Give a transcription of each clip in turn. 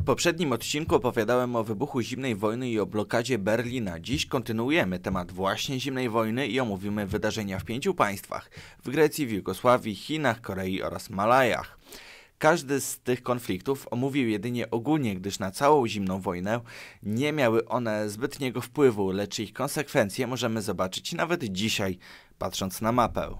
W poprzednim odcinku opowiadałem o wybuchu zimnej wojny i o blokadzie Berlina. Dziś kontynuujemy temat właśnie zimnej wojny i omówimy wydarzenia w 5 państwach: w Grecji, w Jugosławii, Chinach, Korei oraz Malajach. Każdy z tych konfliktów omówił jedynie ogólnie, gdyż na całą zimną wojnę nie miały one zbytniego wpływu, lecz ich konsekwencje możemy zobaczyć nawet dzisiaj, patrząc na mapę.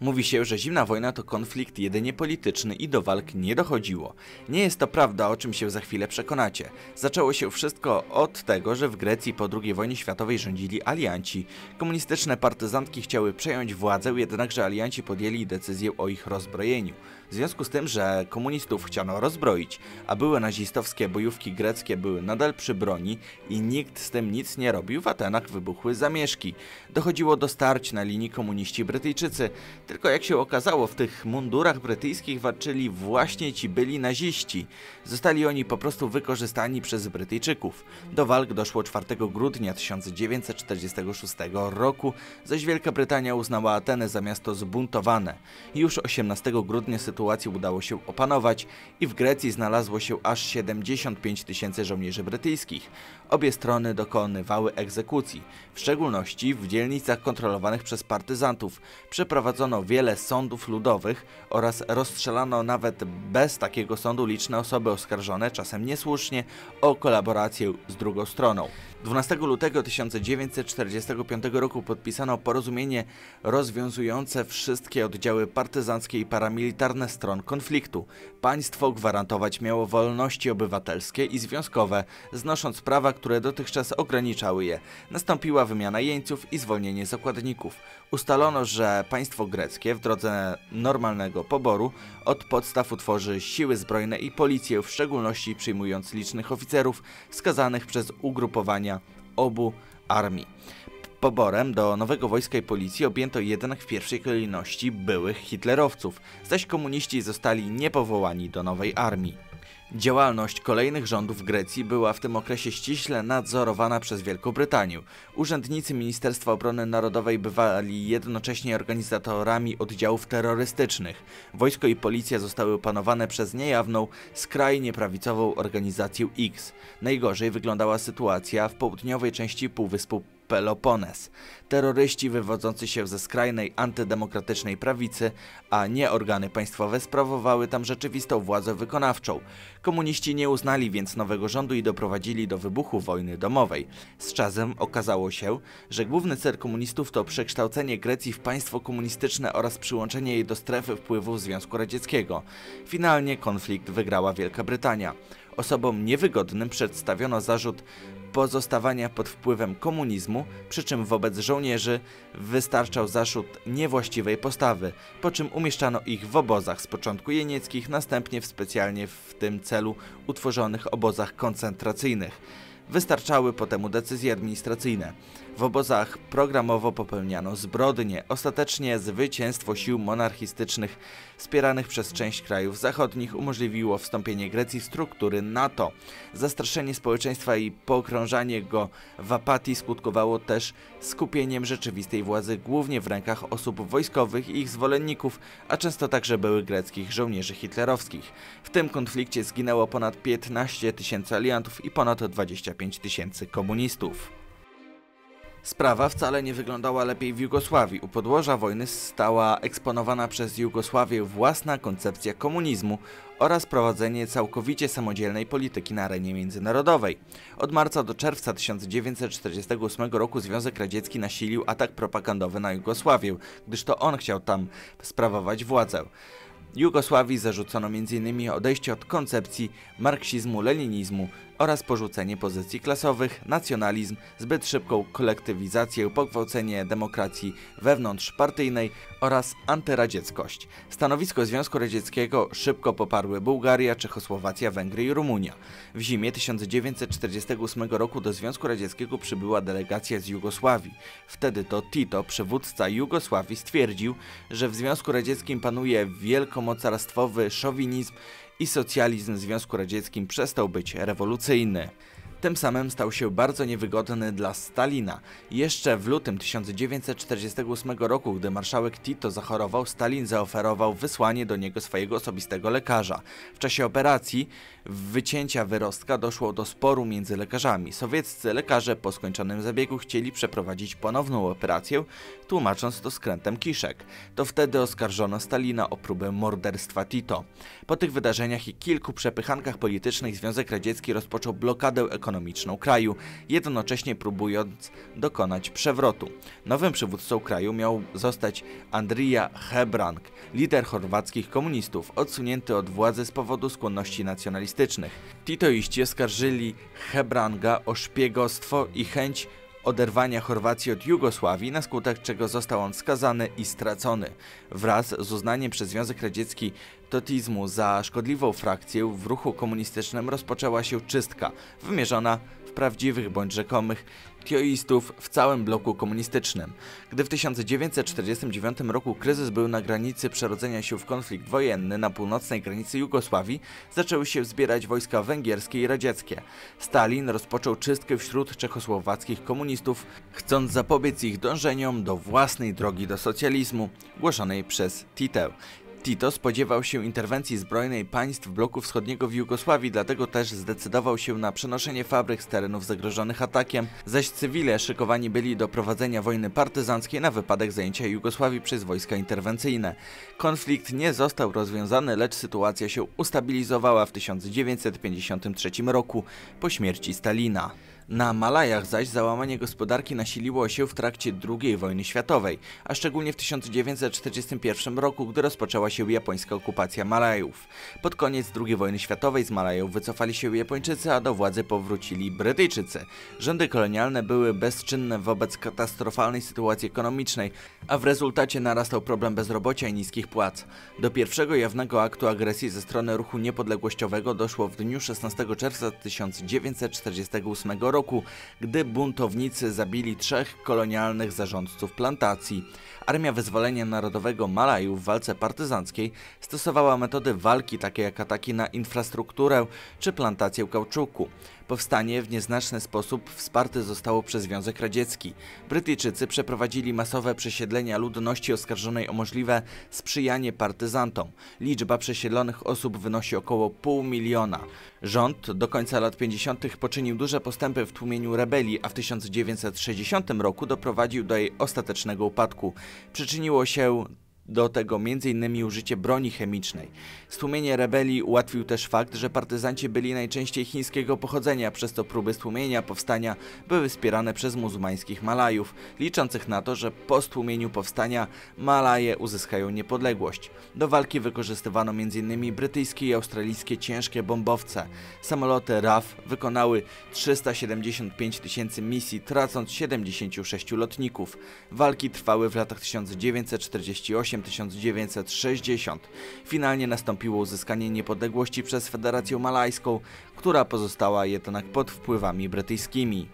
Mówi się, że zimna wojna to konflikt jedynie polityczny i do walk nie dochodziło. Nie jest to prawda, o czym się za chwilę przekonacie. Zaczęło się wszystko od tego, że w Grecji po II wojnie światowej rządzili alianci. Komunistyczne partyzantki chciały przejąć władzę, jednakże alianci podjęli decyzję o ich rozbrojeniu. W związku z tym, że komunistów chciano rozbroić, a były nazistowskie bojówki greckie były nadal przy broni i nikt z tym nic nie robił, w Atenach wybuchły zamieszki. Dochodziło do starć na linii komuniści-Brytyjczycy. Tylko jak się okazało, w tych mundurach brytyjskich walczyli właśnie ci byli naziści. Zostali oni po prostu wykorzystani przez Brytyjczyków. Do walk doszło 4 grudnia 1946 roku, zaś Wielka Brytania uznała Ateny za miasto zbuntowane. Już 18 grudnia sytuację udało się opanować i w Grecji znalazło się aż 75 000 żołnierzy brytyjskich. Obie strony dokonywały egzekucji, w szczególności w dzielnicach kontrolowanych przez partyzantów. Przeprowadzono wiele sądów ludowych oraz rozstrzelano nawet bez takiego sądu liczne osoby oskarżone, czasem niesłusznie, o kolaborację z drugą stroną. 12 lutego 1945 roku podpisano porozumienie rozwiązujące wszystkie oddziały partyzanckie i paramilitarne stron konfliktu. Państwo gwarantować miało wolności obywatelskie i związkowe, znosząc prawa, które dotychczas ograniczały je. Nastąpiła wymiana jeńców i zwolnienie zakładników. Ustalono, że państwo greckie w drodze normalnego poboru od podstaw utworzy siły zbrojne i policję, w szczególności przyjmując licznych oficerów skazanych przez ugrupowania obu armii. Poborem do nowego wojska i policji objęto jednak w pierwszej kolejności byłych hitlerowców, zaś komuniści zostali niepowołani do nowej armii. Działalność kolejnych rządów Grecji była w tym okresie ściśle nadzorowana przez Wielką Brytanię. Urzędnicy Ministerstwa Obrony Narodowej bywali jednocześnie organizatorami oddziałów terrorystycznych. Wojsko i policja zostały opanowane przez niejawną, skrajnie prawicową organizację X. Najgorzej wyglądała sytuacja w południowej części Półwyspu Pelopones. Terroryści wywodzący się ze skrajnej antydemokratycznej prawicy, a nie organy państwowe, sprawowały tam rzeczywistą władzę wykonawczą. Komuniści nie uznali więc nowego rządu i doprowadzili do wybuchu wojny domowej. Z czasem okazało się, że główny cel komunistów to przekształcenie Grecji w państwo komunistyczne oraz przyłączenie jej do strefy wpływów Związku Radzieckiego. Finalnie konflikt wygrała Wielka Brytania. Osobom niewygodnym przedstawiono zarzut pozostawania pod wpływem komunizmu, przy czym wobec żołnierzy wystarczał zarzut niewłaściwej postawy, po czym umieszczano ich w obozach z początku jenieckich, następnie w specjalnie w tym celu utworzonych obozach koncentracyjnych. Wystarczały potem decyzje administracyjne. W obozach programowo popełniano zbrodnie. Ostatecznie zwycięstwo sił monarchistycznych wspieranych przez część krajów zachodnich umożliwiło wstąpienie Grecji w struktury NATO. Zastraszenie społeczeństwa i pogrążanie go w apatii skutkowało też skupieniem rzeczywistej władzy głównie w rękach osób wojskowych i ich zwolenników, a często także byłych greckich żołnierzy hitlerowskich. W tym konflikcie zginęło ponad 15 000 aliantów i ponad 25 000 komunistów. Sprawa wcale nie wyglądała lepiej w Jugosławii. U podłoża wojny stała eksponowana przez Jugosławię własna koncepcja komunizmu oraz prowadzenie całkowicie samodzielnej polityki na arenie międzynarodowej. Od marca do czerwca 1948 roku Związek Radziecki nasilił atak propagandowy na Jugosławię, gdyż to on chciał tam sprawować władzę. Jugosławii zarzucono m.in. odejście od koncepcji marksizmu-leninizmu oraz porzucenie pozycji klasowych, nacjonalizm, zbyt szybką kolektywizację, pogwałcenie demokracji wewnątrzpartyjnej oraz antyradzieckość. Stanowisko Związku Radzieckiego szybko poparły Bułgaria, Czechosłowacja, Węgry i Rumunia. W zimie 1948 roku do Związku Radzieckiego przybyła delegacja z Jugosławii. Wtedy to Tito, przywódca Jugosławii, stwierdził, że w Związku Radzieckim panuje wielkomocarstwowy szowinizm i socjalizm w Związku Radzieckim przestał być rewolucyjny. Tym samym stał się bardzo niewygodny dla Stalina. Jeszcze w lutym 1948 roku, gdy marszałek Tito zachorował, Stalin zaoferował wysłanie do niego swojego osobistego lekarza. W czasie operacji wycięcia wyrostka doszło do sporu między lekarzami. Sowieccy lekarze po skończonym zabiegu chcieli przeprowadzić ponowną operację, tłumacząc to skrętem kiszek. To wtedy oskarżono Stalina o próbę morderstwa Tito. Po tych wydarzeniach i kilku przepychankach politycznych Związek Radziecki rozpoczął blokadę ekonomiczną kraju, jednocześnie próbując dokonać przewrotu. Nowym przywódcą kraju miał zostać Andrija Hebrang, lider chorwackich komunistów, odsunięty od władzy z powodu skłonności nacjonalistycznych. Titoiści oskarżyli Hebranga o szpiegostwo i chęć oderwania Chorwacji od Jugosławii, na skutek czego został on skazany i stracony. Wraz z uznaniem przez Związek Radziecki totizmu za szkodliwą frakcję w ruchu komunistycznym rozpoczęła się czystka, wymierzona w prawdziwych bądź rzekomych titoistów w całym bloku komunistycznym. Gdy w 1949 roku kryzys był na granicy przerodzenia się w konflikt wojenny na północnej granicy Jugosławii, zaczęły się zbierać wojska węgierskie i radzieckie. Stalin rozpoczął czystkę wśród czechosłowackich komunistów, chcąc zapobiec ich dążeniom do własnej drogi do socjalizmu, głoszonej przez Titę. Tito spodziewał się interwencji zbrojnej państw bloku wschodniego w Jugosławii, dlatego też zdecydował się na przenoszenie fabryk z terenów zagrożonych atakiem, zaś cywile szykowani byli do prowadzenia wojny partyzanckiej na wypadek zajęcia Jugosławii przez wojska interwencyjne. Konflikt nie został rozwiązany, lecz sytuacja się ustabilizowała w 1953 roku po śmierci Stalina. Na Malajach zaś załamanie gospodarki nasiliło się w trakcie II wojny światowej, a szczególnie w 1941 roku, gdy rozpoczęła się japońska okupacja Malajów. Pod koniec II wojny światowej z Malajów wycofali się Japończycy, a do władzy powrócili Brytyjczycy. Rządy kolonialne były bezczynne wobec katastrofalnej sytuacji ekonomicznej, a w rezultacie narastał problem bezrobocia i niskich płac. Do pierwszego jawnego aktu agresji ze strony ruchu niepodległościowego doszło w dniu 16 czerwca 1948 roku. Gdy buntownicy zabili 3 kolonialnych zarządców plantacji. Armia Wyzwolenia Narodowego Malajów w walce partyzanckiej stosowała metody walki takie jak ataki na infrastrukturę czy plantację kauczuku. Powstanie w nieznaczny sposób wsparte zostało przez Związek Radziecki. Brytyjczycy przeprowadzili masowe przesiedlenia ludności oskarżonej o możliwe sprzyjanie partyzantom. Liczba przesiedlonych osób wynosi około 0,5 miliona. Rząd do końca lat 50. poczynił duże postępy w tłumieniu rebelii, a w 1960 roku doprowadził do jej ostatecznego upadku. Przyczyniło się do tego m.in. użycie broni chemicznej. Stłumienie rebelii ułatwił też fakt, że partyzanci byli najczęściej chińskiego pochodzenia, przez to próby stłumienia powstania były wspierane przez muzułmańskich Malajów, liczących na to, że po stłumieniu powstania Malaje uzyskają niepodległość. Do walki wykorzystywano m.in. brytyjskie i australijskie ciężkie bombowce. Samoloty RAF wykonały 375 tysięcy misji, tracąc 76 lotników. Walki trwały w latach 1948–1960. Finalnie nastąpiło uzyskanie niepodległości przez Federację Malajską, która pozostała jednak pod wpływami brytyjskimi.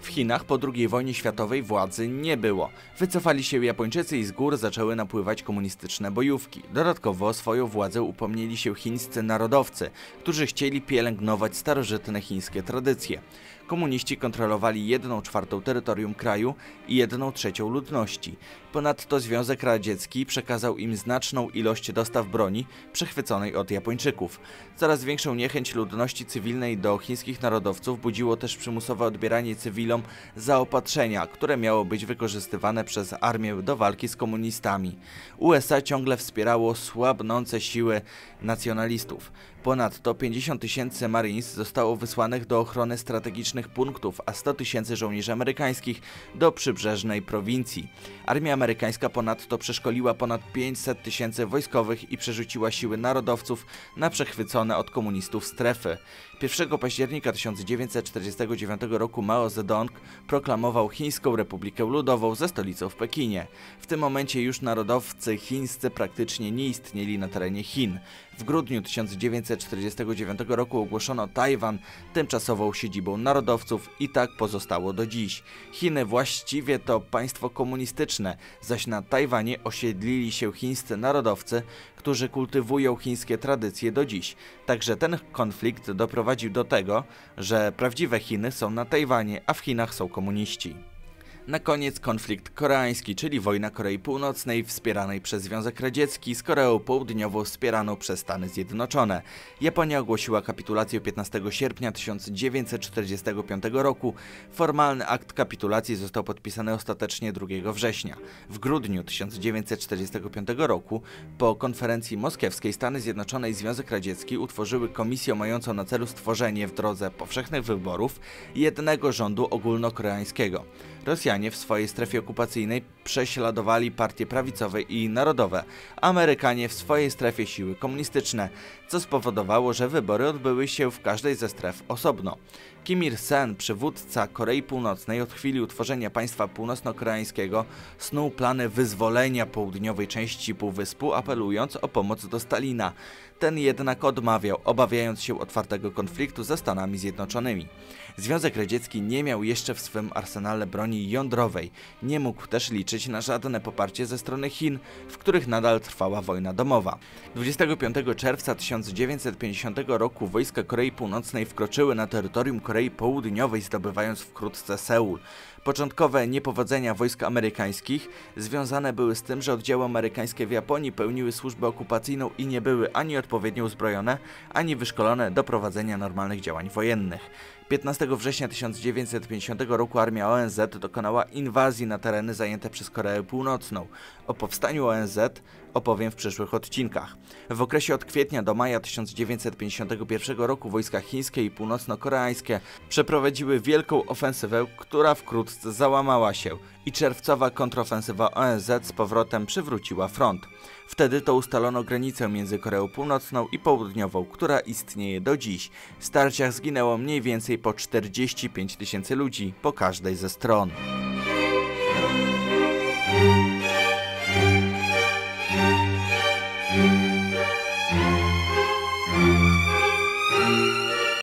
W Chinach po II wojnie światowej władzy nie było. Wycofali się Japończycy i z gór zaczęły napływać komunistyczne bojówki. Dodatkowo o swoją władzę upomnieli się chińscy narodowcy, którzy chcieli pielęgnować starożytne chińskie tradycje. Komuniści kontrolowali 1/4 terytorium kraju i 1/3 ludności. Ponadto Związek Radziecki przekazał im znaczną ilość dostaw broni przechwyconej od Japończyków. Coraz większą niechęć ludności cywilnej do chińskich narodowców budziło też przymusowe odbieranie cywilom zaopatrzenia, które miało być wykorzystywane przez armię do walki z komunistami. USA ciągle wspierało słabnące siły nacjonalistów. Ponadto 50 tysięcy Marines zostało wysłanych do ochrony strategicznych punktów, a 100 tysięcy żołnierzy amerykańskich do przybrzeżnej prowincji. Armia amerykańska ponadto przeszkoliła ponad 500 tysięcy wojskowych i przerzuciła siły narodowców na przechwycone od komunistów strefy. 1 października 1949 roku Mao Zedong proklamował Chińską Republikę Ludową ze stolicą w Pekinie. W tym momencie już narodowcy chińscy praktycznie nie istnieli na terenie Chin. W grudniu 1949 roku ogłoszono Tajwan tymczasową siedzibą narodową narodowców i tak pozostało do dziś. Chiny właściwie to państwo komunistyczne, zaś na Tajwanie osiedlili się chińscy narodowcy, którzy kultywują chińskie tradycje do dziś. Także ten konflikt doprowadził do tego, że prawdziwe Chiny są na Tajwanie, a w Chinach są komuniści. Na koniec konflikt koreański, czyli wojna Korei Północnej wspieranej przez Związek Radziecki z Koreą Południową wspieraną przez Stany Zjednoczone. Japonia ogłosiła kapitulację 15 sierpnia 1945 roku. Formalny akt kapitulacji został podpisany ostatecznie 2 września. W grudniu 1945 roku po konferencji moskiewskiej Stany Zjednoczone i Związek Radziecki utworzyły komisję mającą na celu stworzenie w drodze powszechnych wyborów jednego rządu ogólnokoreańskiego. Rosjanie w swojej strefie okupacyjnej prześladowali partie prawicowe i narodowe, Amerykanie w swojej strefie siły komunistyczne, co spowodowało, że wybory odbyły się w każdej ze stref osobno. Kim Ir Sen, przywódca Korei Północnej, od chwili utworzenia państwa północno-koreańskiego snuł plany wyzwolenia południowej części półwyspu, apelując o pomoc do Stalina. Ten jednak odmawiał, obawiając się otwartego konfliktu ze Stanami Zjednoczonymi. Związek Radziecki nie miał jeszcze w swym arsenale broni jądrowej. Nie mógł też liczyć na żadne poparcie ze strony Chin, w których nadal trwała wojna domowa. 25 czerwca 1950 roku wojska Korei Północnej wkroczyły na terytorium Korei Południowej, zdobywając wkrótce Seul. Początkowe niepowodzenia wojsk amerykańskich związane były z tym, że oddziały amerykańskie w Japonii pełniły służbę okupacyjną i nie były ani odpowiednio uzbrojone, ani wyszkolone do prowadzenia normalnych działań wojennych. 15 września 1950 roku armia ONZ dokonała inwazji na tereny zajęte przez Koreę Północną. O powstaniu ONZ opowiem w przyszłych odcinkach. W okresie od kwietnia do maja 1951 roku wojska chińskie i północno-koreańskie przeprowadziły wielką ofensywę, która wkrótce załamała się i czerwcowa kontrofensywa ONZ z powrotem przywróciła front. Wtedy to ustalono granicę między Koreą Północną i Południową, która istnieje do dziś. W starciach zginęło mniej więcej po 45 tysięcy ludzi po każdej ze stron.